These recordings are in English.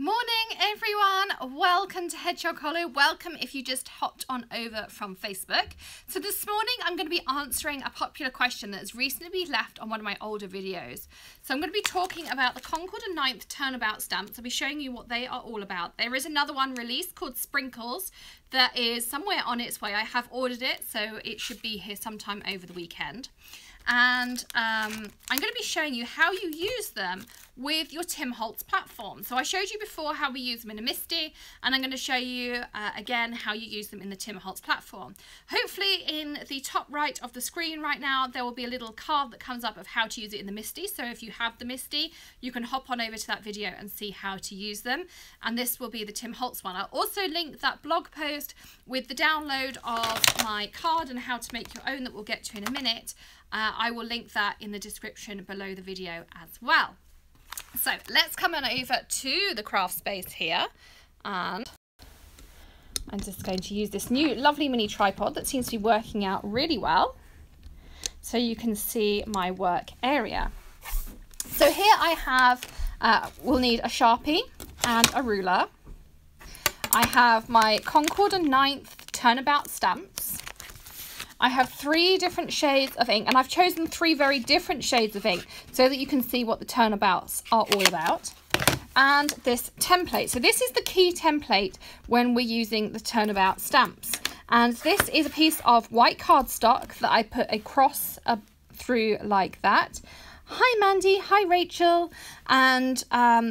Morning everyone, welcome to Hedgehog Hollow. Welcome if you just hopped on over from Facebook. So this morning I'm going to be answering a popular question that has recently been left on one of my older videos. So I'm going to be talking about the Concord and 9th Turnabout stamps. I'll be showing you what they are all about. There is another one released called Sprinkles that is somewhere on its way. I have ordered it, so it should be here sometime over the weekend. And I'm going to be showing you how you use them with your Tim Holtz platform. So I showed you before how we use them in a Misti, and I'm going to show you again how you use them in the Tim Holtz platform. Hopefully in the top right of the screen right now there will be a little card that comes up of how to use it in the Misti. So if you have the Misti, you can hop on over to that video and see how to use them. And this will be the Tim Holtz one. I'll also link that blog post with the download of my card and how to make your own that we'll get to in a minute. I will link that in the description below the video as well. So let's come on over to the craft space here, and I'm just going to use this new lovely mini tripod that seems to be working out really well, so you can see my work area. So here I have, we'll need a Sharpie and a ruler. I have my Concord and 9th Turnabout stamps. I have three different shades of ink, and I've chosen three very different shades of ink so that you can see what the turnabouts are all about. And this template. So this is the key template when we're using the turnabout stamps. And this is a piece of white cardstock that I put a cross through like that. Hi Mandy, hi Rachel. And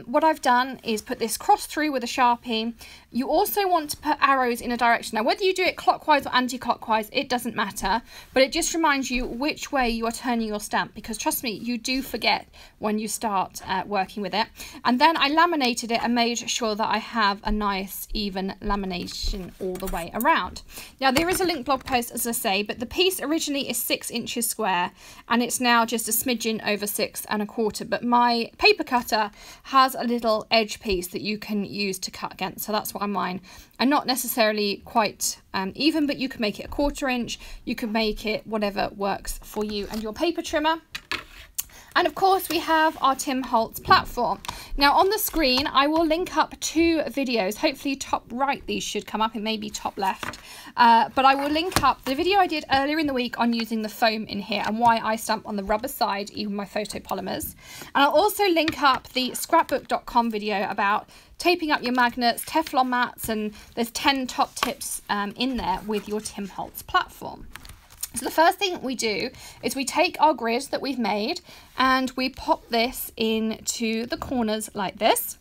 what I've done is put this cross through with a Sharpie. You also want to put arrows in a direction. Now whether you do it clockwise or anti-clockwise, it doesn't matter, but it just reminds you which way you are turning your stamp, because trust me, you do forget when you start working with it. And then I laminated it and made sure that I have a nice even lamination all the way around. Now there is a link blog post, as I say, but the piece originally is 6 inches square and it's now just a smidgen over 6 1/4, but my paper cutter has a little edge piece that you can use to cut against, so that's why mine are not necessarily quite even, but you can make it 1/4 inch, you can make it whatever works for you and your paper trimmer. And of course we have our Tim Holtz platform. Now on the screen I will link up two videos, hopefully top right these should come up, it may be top left, but I will link up the video I did earlier in the week on using the foam in here and why I stamp on the rubber side, even my photopolymers. And I'll also link up the ScrapBook.com video about taping up your magnets, Teflon mats, and there's 10 top tips in there with your Tim Holtz platform. So the first thing we do is we take our grid that we've made and we pop this into the corners like this.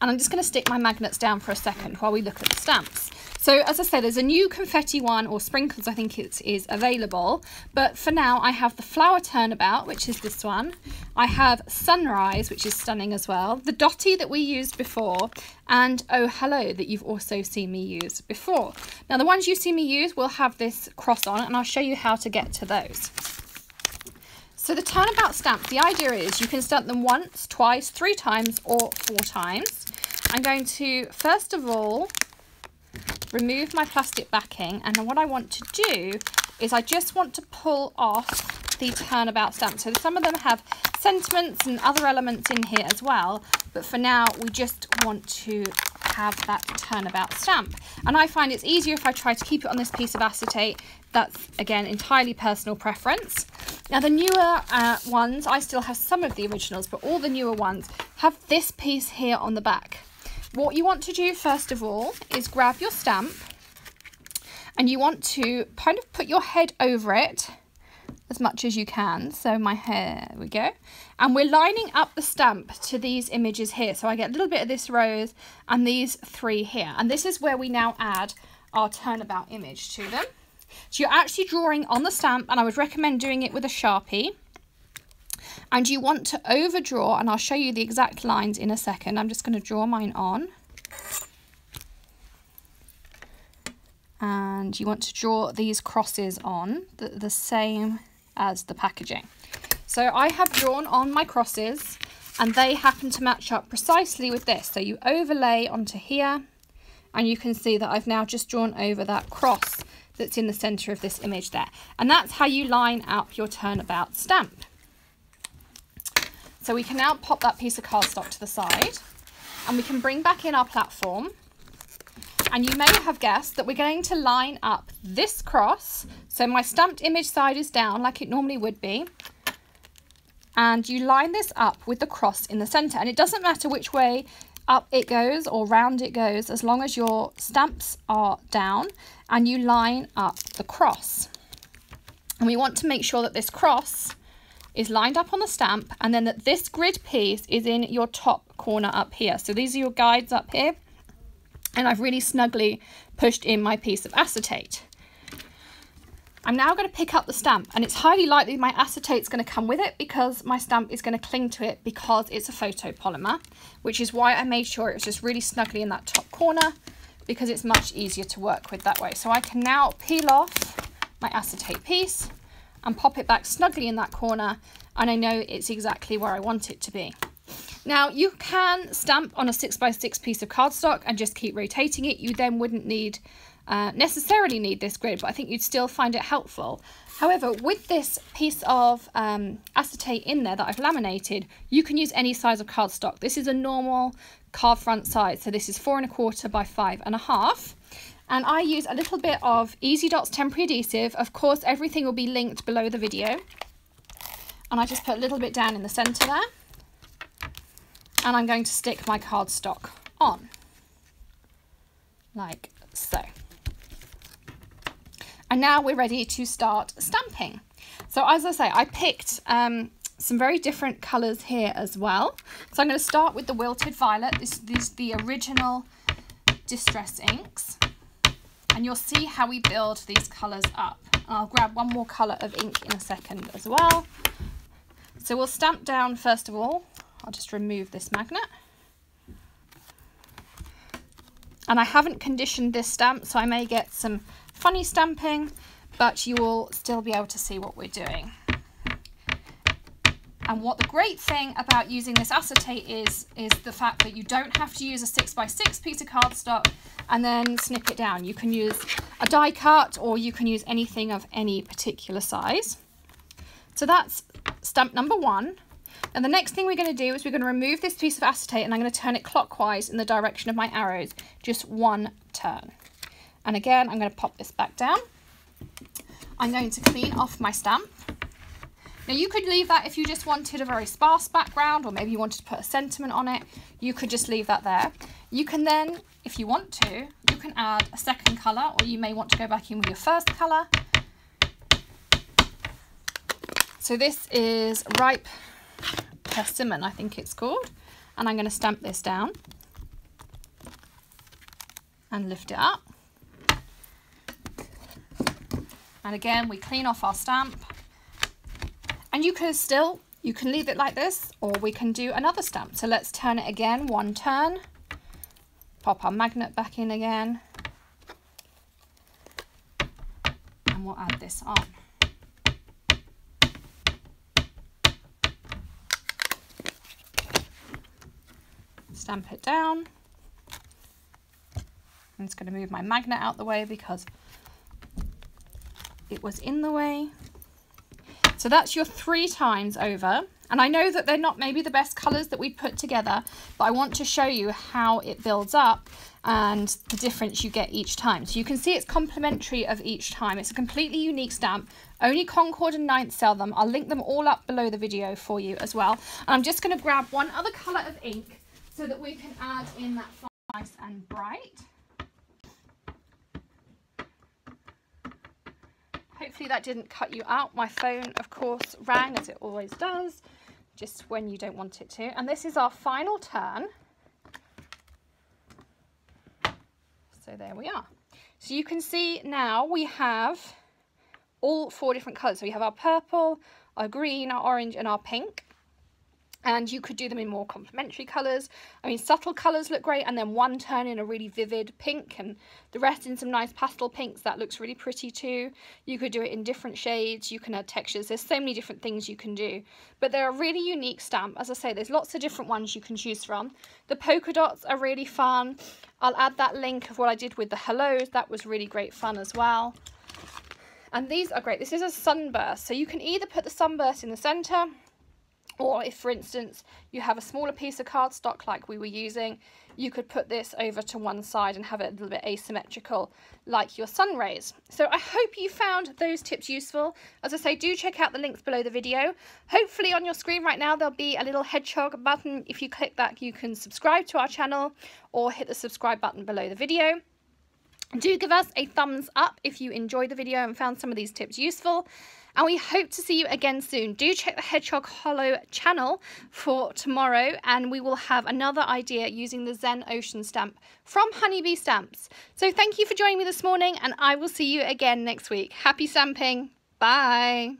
And I'm just going to stick my magnets down for a second while we look at the stamps. So as I said, there's a new confetti one, or Sprinkles I think it is, available. But for now I have the Flower Turnabout, which is this one. I have Sunrise, which is stunning as well. The Dotty that we used before, and Oh, Hello that you've also seen me use before. Now the ones you see me use will have this cross on, and I'll show you how to get to those. So the turnabout stamp, the idea is you can stamp them once, twice, 3 times, or 4 times. I'm going to, first of all, remove my plastic backing, and then what I want to do is I just want to pull off the turnabout stamp. So some of them have sentiments and other elements in here as well, but for now we just want to have that turnabout stamp. And I find it's easier if I try to keep it on this piece of acetate. That's again entirely personal preference. Now the newer ones, I still have some of the originals, but all the newer ones have this piece here on the back. What you want to do first of all is grab your stamp, and you want to kind of put your head over it as much as you can. So my hair, there we go. And we're lining up the stamp to these images here. So I get a little bit of this rose and these 3 here. And this is where we now add our turnabout image to them. So you're actually drawing on the stamp, and I would recommend doing it with a Sharpie. And you want to overdraw, and I'll show you the exact lines in a second. I'm just going to draw mine on. And you want to draw these crosses on, the same as the packaging. So I have drawn on my crosses, and they happen to match up precisely with this. So you overlay onto here, and you can see that I've now just drawn over that cross that's in the center of this image there. And that's how you line up your turnabout stamp. So we can now pop that piece of cardstock to the side. and we can bring back in our platform. And you may have guessed that we're going to line up this cross. So my stamped image side is down like it normally would be. And you line this up with the cross in the center. And it doesn't matter which way up it goes or round it goes, as long as your stamps are down and you line up the cross. And we want to make sure that this cross is lined up on the stamp, and then that this grid piece is in your top corner up here. So these are your guides up here. And I've really snugly pushed in my piece of acetate. I'm now going to pick up the stamp, and it's highly likely my acetate's going to come with it because my stamp is going to cling to it because it's a photopolymer, which is why I made sure it was just really snugly in that top corner, because it's much easier to work with that way. So I can now peel off my acetate piece and pop it back snugly in that corner, and I know it's exactly where I want it to be. Now, you can stamp on a 6x6 piece of cardstock and just keep rotating it. You then wouldn't need necessarily need this grid, but I think you'd still find it helpful. However, with this piece of acetate in there that I've laminated, you can use any size of cardstock. This is a normal card front size, so this is 4¼ by 5½. And I use a little bit of Easy Dots temporary adhesive. Of course, everything will be linked below the video. And I just put a little bit down in the center there. And I'm going to stick my cardstock on, like so. And now we're ready to start stamping. So as I say, I picked some very different colours here as well. So I'm going to start with the Wilted Violet. This is the original Distress Inks. And you'll see how we build these colours up. And I'll grab one more colour of ink in a second as well. So we'll stamp down first of all. I'll just remove this magnet. And I haven't conditioned this stamp, so I may get some funny stamping, but you will still be able to see what we're doing. And what the great thing about using this acetate is the fact that you don't have to use a 6x6 piece of cardstock and then snip it down. You can use a die cut, or you can use anything of any particular size. So that's stamp number one. And the next thing we're going to do is we're going to remove this piece of acetate, and I'm going to turn it clockwise in the direction of my arrows, just one turn. And again, I'm going to pop this back down. I'm going to clean off my stamp. Now you could leave that if you just wanted a very sparse background, or maybe you wanted to put a sentiment on it. You could just leave that there. You can then, if you want to, you can add a second colour, or you may want to go back in with your first colour. So this is Ripe Persimmon, I think it's called, and I'm going to stamp this down and lift it up. And again, we clean off our stamp, and you can leave it like this, or we can do another stamp. So let's turn it again, one turn, pop our magnet back in again, and we'll add this on. Stamp it down. I'm just going to move my magnet out the way because it was in the way. So that's your 3 times over. And I know that they're not maybe the best colours that we put together, but I want to show you how it builds up and the difference you get each time. So you can see it's complementary of each time. It's a completely unique stamp. Only Concord and 9th sell them. I'll link them all up below the video for you as well. And I'm just going to grab one other colour of ink so that we can add in that Nice and Bright. Hopefully that didn't cut you out. My phone, of course, rang as it always does, just when you don't want it to. And this is our final turn. So there we are. So you can see now we have all 4 different colours. So we have our purple, our green, our orange, and our pink. And you could do them in more complementary colours. I mean, subtle colours look great, and then one turn in a really vivid pink, and the rest in some nice pastel pinks. That looks really pretty too. You could do it in different shades. You can add textures. There's so many different things you can do. But they're a really unique stamp. As I say, there's lots of different ones you can choose from. The polka dots are really fun. I'll add that link of what I did with the hellos. That was really great fun as well. And these are great. This is a sunburst. So you can either put the sunburst in the centre, Or if, for instance, you have a smaller piece of cardstock like we were using, you could put this over to one side and have it a little bit asymmetrical like your sun rays. So I hope you found those tips useful. As I say, do check out the links below the video. Hopefully on your screen right now there'll be a little hedgehog button. If you click that, you can subscribe to our channel or hit the subscribe button below the video. Do give us a thumbs up if you enjoyed the video and found some of these tips useful. And we hope to see you again soon. Do check the Hedgehog Hollow channel for tomorrow, and we will have another idea using the Zen Ocean stamp from Honeybee Stamps. So thank you for joining me this morning, and I will see you again next week. Happy stamping. Bye.